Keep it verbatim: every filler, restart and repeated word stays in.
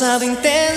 pasado inteiro.